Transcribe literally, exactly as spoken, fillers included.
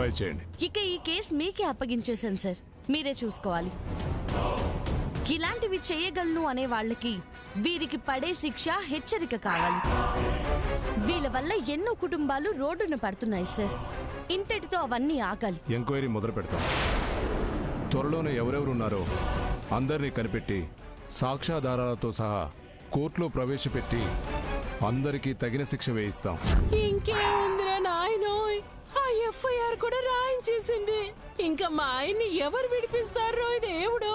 Verify చేయండి. ఇక ఈ కేసు మీకే అప్పగించేశాను సార్, మీరే చూసుకోవాలి. ఇలాంటివి చేయగలను అనే వాళ్ళకి వీరికి పడే శిక్ష హెచ్చరిక కావాలి. వీళ్ళ వల్ల ఎన్నో కుటుంబాలు రోడ్డున పడుతున్నాయి సార్. ఇంతటితో అవన్నీ ఆగాలి. ఎంక్వైరీ మొదలు పెడతాం. త్వరలోనే ఎవరెవరు ఉన్నారో అందరినీ కనిపెట్టి సాక్ష్యాధారాలతో సహా కోర్టులో ప్రవేశపెట్టి అందరికీ తగిన శిక్ష వేయిస్తాం. ఇంకేముందిరా నాయనోయ్, ఆ ఎఫ్ఐఆర్ కూడా రాయించేసింది. ఇంకా మా ఆయన్ని ఎవరు విడిపిస్తారో దేవుడో.